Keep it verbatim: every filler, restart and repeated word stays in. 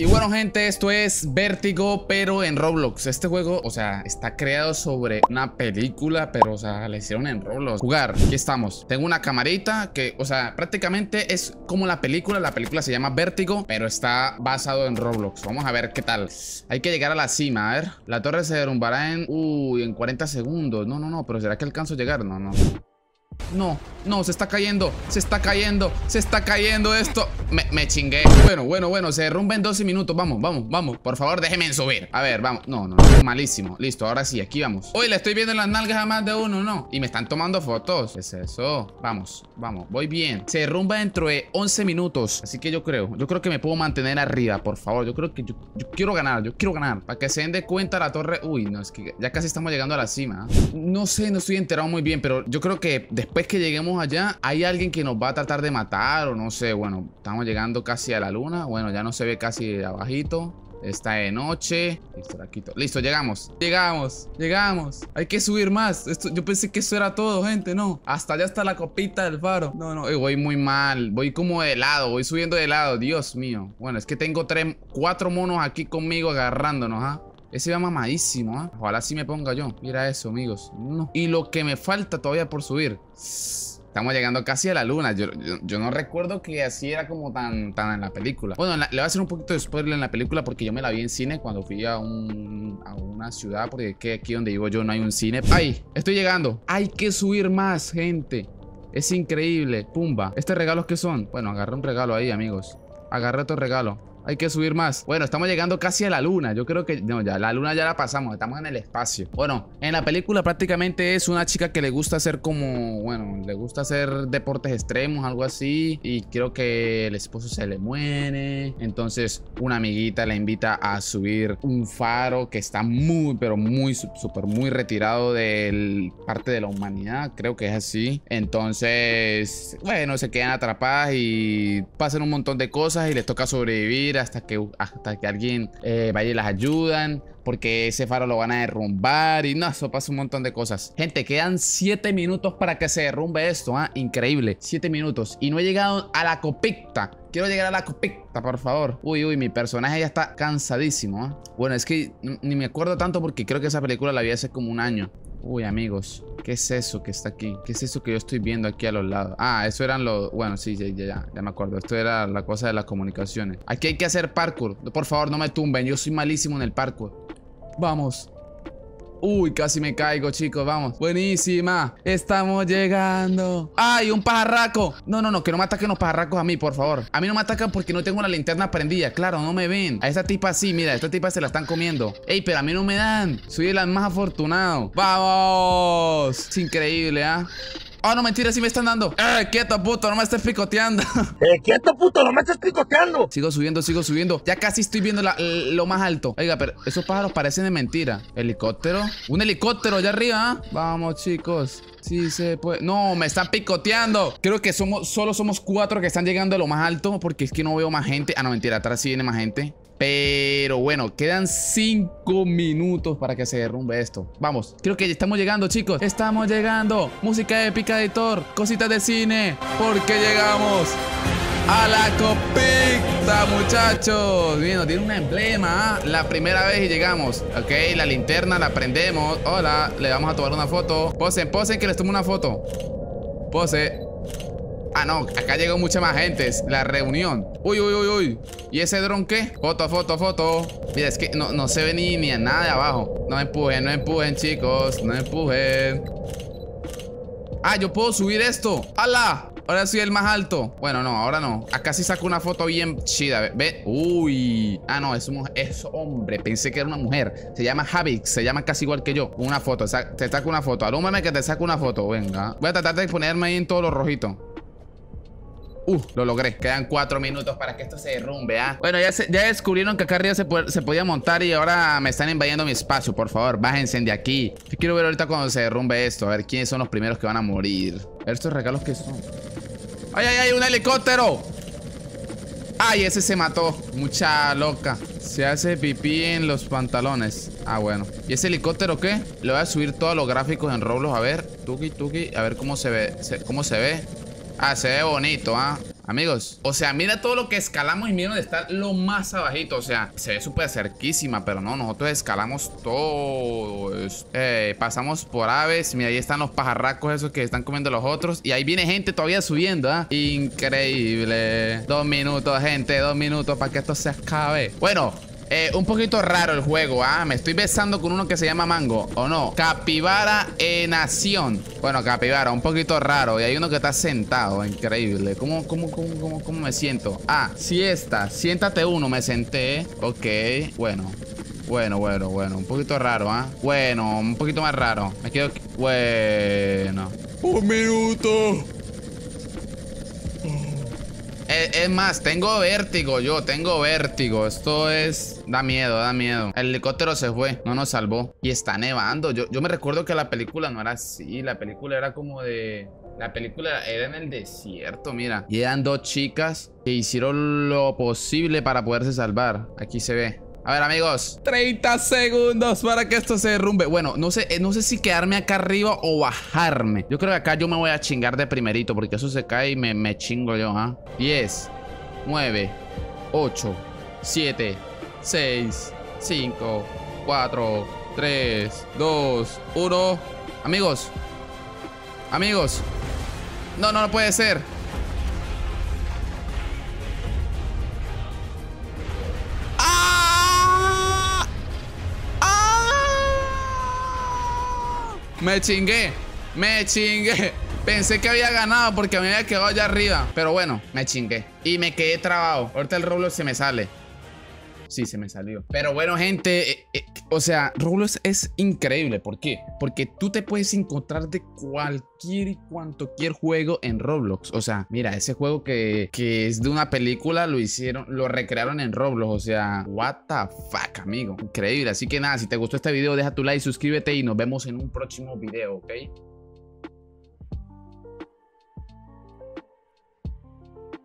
Y bueno, gente, esto es Vértigo, pero en Roblox. Este juego, o sea, está creado sobre una película, pero, o sea, la hicieron en Roblox. Jugar, aquí estamos. Tengo una camarita que, o sea, prácticamente es como la película. La película se llama Vértigo, pero está basado en Roblox. Vamos a ver qué tal. Hay que llegar a la cima, a ver. La torre se derrumbará en... Uy, en cuarenta segundos. No, no, no, pero ¿será que alcanzo a llegar? No, no. No, no, se está cayendo, se está cayendo, se está cayendo esto. Me, me chingué. Bueno, bueno, bueno, se derrumba en doce minutos. Vamos, vamos, vamos. Por favor, déjenme subir. A ver, vamos. No, no, no, malísimo. Listo, ahora sí, aquí vamos. Hoy le estoy viendo las nalgas a más de uno, ¿no? Y me están tomando fotos. ¿Qué es eso? Vamos, vamos, voy bien. Se derrumba dentro de once minutos. Así que yo creo, yo creo que me puedo mantener arriba, por favor. Yo creo que yo, yo quiero ganar, yo quiero ganar. Para que se den de cuenta la torre. Uy, no, es que ya casi estamos llegando a la cima. No sé, no estoy enterado muy bien, pero yo creo que después... Después que lleguemos allá, hay alguien que nos va a tratar de matar o no sé. Bueno, estamos llegando casi a la luna. Bueno, ya no se ve casi abajito. Está de noche. Listo, listo, llegamos. Llegamos, llegamos. Hay que subir más. Esto, yo pensé que eso era todo, gente, no. Hasta allá está la copita del faro. No, no, voy muy mal. Voy como de lado, voy subiendo de lado. Dios mío. Bueno, es que tengo tres, cuatro monos aquí conmigo agarrándonos, ¿ah? ¿eh? Ese va mamadísimo, ¿eh? Ojalá sí me ponga yo. Mira eso, amigos. No. Y lo que me falta todavía por subir. Estamos llegando casi a la luna. Yo, yo, yo no recuerdo que así era como tan, tan en la película. Bueno, la, le voy a hacer un poquito de spoiler en la película porque yo me la vi en cine cuando fui a, un, a una ciudad. Porque que aquí donde vivo yo no hay un cine. ¡Ay! Estoy llegando. Hay que subir más, gente. Es increíble. Pumba. ¿Estos regalos qué son? Bueno, agarré un regalo ahí, amigos. Agarré otro regalo. Hay que subir más. Bueno, estamos llegando casi a la luna. Yo creo que... No, ya la luna ya la pasamos. Estamos en el espacio. Bueno, en la película prácticamente es una chica que le gusta hacer como... Bueno, le gusta hacer deportes extremos, algo así. Y creo que el esposo se le muere. Entonces, una amiguita la invita a subir un faro que está muy, pero muy, súper, muy retirado de parte de la humanidad. Creo que es así. Entonces, bueno, se quedan atrapadas y pasan un montón de cosas y les toca sobrevivir. Hasta que, hasta que alguien eh, vaya y las ayudan, porque ese faro lo van a derrumbar. Y no, eso pasa un montón de cosas. Gente, quedan siete minutos para que se derrumbe esto, ¿ah? Increíble, siete minutos. Y no he llegado a la copita. Quiero llegar a la copita, por favor. Uy, uy, mi personaje ya está cansadísimo, ¿eh? Bueno, es que ni me acuerdo tanto porque creo que esa película la vi hace como un año. Uy, amigos, ¿qué es eso que está aquí? ¿Qué es eso que yo estoy viendo aquí a los lados? Ah, eso eran los... Bueno, sí, ya, ya, ya me acuerdo. Esto era la cosa de las comunicaciones. Aquí hay que hacer parkour. Por favor, no me tumben. Yo soy malísimo en el parkour. Vamos. Uy, casi me caigo, chicos, vamos. Buenísima, estamos llegando. ¡Ay, un pajarraco! No, no, no, que no me ataquen los pajarracos a mí, por favor. A mí no me atacan porque no tengo la linterna prendida. Claro, no me ven. A esta tipa sí, mira, a esta tipa se la están comiendo. Ey, pero a mí no me dan. Soy el más afortunado. ¡Vamos! Es increíble, ¿ah? ¿eh? Oh, no, mentira, sí me están dando. Eh, quieto, puto, no me estés picoteando. Eh, quieto, puto, no me estés picoteando. Sigo subiendo, sigo subiendo. Ya casi estoy viendo la, lo más alto. Oiga, pero esos pájaros parecen de mentira. ¿Helicóptero? Un helicóptero allá arriba, ¿eh? Vamos, chicos. Sí se puede. No, me están picoteando. Creo que somos, solo somos cuatro que están llegando a lo más alto. Porque es que no veo más gente. Ah, no, mentira, atrás sí viene más gente. Pero bueno, quedan cinco minutos para que se derrumbe esto. Vamos, creo que ya estamos llegando, chicos. Estamos llegando. Música épica de Thor. Cositas de cine. Porque llegamos a la copita, muchachos. Bien, nos tiene un emblema. ¿Ah? La primera vez y llegamos. Ok, la linterna la prendemos. Hola, le vamos a tomar una foto. Posen, posen que les tomo una foto. Pose. Ah, no, acá llegó mucha más gente. La reunión. Uy, uy, uy, uy. ¿Y ese dron qué? Foto, foto, foto. Mira, es que no, no se ve ni, ni a nada de abajo. No empujen, no empujen, chicos. No empujen. Ah, yo puedo subir esto. ¡Hala! Ahora soy el más alto. Bueno, no, ahora no. Acá sí saco una foto bien chida. Ve. Uy. Ah, no, es un es hombre. Pensé que era una mujer. Se llama Javix. Se llama casi igual que yo. Una foto. Sa te saco una foto. Alúmbrame que te saco una foto. Venga. Voy a tratar de ponerme ahí en todo lo rojito. Uh, lo logré. Quedan cuatro minutos para que esto se derrumbe, ¿ah? ¿eh? Bueno, ya, se, ya descubrieron que acá arriba se, se podía montar y ahora me están invadiendo mi espacio. Por favor, bájense de aquí. Yo quiero ver ahorita cuando se derrumbe esto. A ver quiénes son los primeros que van a morir. A ver estos regalos que son. ¡Ay, ay, ay! ¡Un helicóptero! ¡Ay, ese se mató! Mucha loca. Se hace pipí en los pantalones. Ah, bueno. ¿Y ese helicóptero qué? Le voy a subir todos los gráficos en Roblox. A ver. Tuki, tuki. A ver cómo se ve. Se, ¿Cómo se ve? Ah, se ve bonito, ¿ah? ¿eh? Amigos, o sea, mira todo lo que escalamos y mira dónde está lo más abajito. O sea, se ve súper cerquísima, pero no, nosotros escalamos todo. Eh, pasamos por aves. Mira, ahí están los pajarracos esos que están comiendo los otros. Y ahí viene gente todavía subiendo, ¿ah? ¿eh? Increíble. Dos minutos, gente, dos minutos para que esto se acabe. Bueno, eh, un poquito raro el juego, ¿ah? ¿eh? Me estoy besando con uno que se llama Mango, ¿o no? Capibara en acción. Bueno, capibara, un poquito raro. Y hay uno que está sentado, increíble. ¿Cómo, cómo, cómo, cómo, cómo me siento? Ah, siesta, siéntate uno, me senté. Ok, bueno. Bueno, bueno, bueno, un poquito raro, ¿ah? ¿eh? Bueno, un poquito más raro. Me quedo... Bueno. Un minuto. Es más, tengo vértigo, yo tengo vértigo. Esto es... Da miedo, da miedo. El helicóptero se fue, no nos salvó. Y está nevando. Yo, yo me recuerdo que la película no era así. La película era como de... La película era en el desierto, mira. Y eran dos chicas que hicieron lo posible para poderse salvar. Aquí se ve. A ver, amigos, treinta segundos para que esto se derrumbe. Bueno, no sé, no sé si quedarme acá arriba o bajarme. Yo creo que acá yo me voy a chingar de primerito, porque eso se cae y me, me chingo yo, ¿ah? ¿eh? diez, nueve, ocho, siete, seis, cinco, cuatro, tres, dos, uno. Amigos, amigos. No, no, no puede ser. Me chingué, me chingué. Pensé que había ganado porque me había quedado allá arriba. Pero bueno, me chingué y me quedé trabado. Ahorita el Roblox se me sale. Sí, se me salió. Pero bueno, gente, eh, eh, o sea, Roblox es increíble. ¿Por qué? Porque tú te puedes encontrar de cualquier y cuantoquier juego en Roblox. O sea, mira, ese juego que, que es de una película lo hicieron, lo recrearon en Roblox. O sea, what the fuck, amigo. Increíble. Así que nada, si te gustó este video, deja tu like, suscríbete y nos vemos en un próximo video, ¿ok?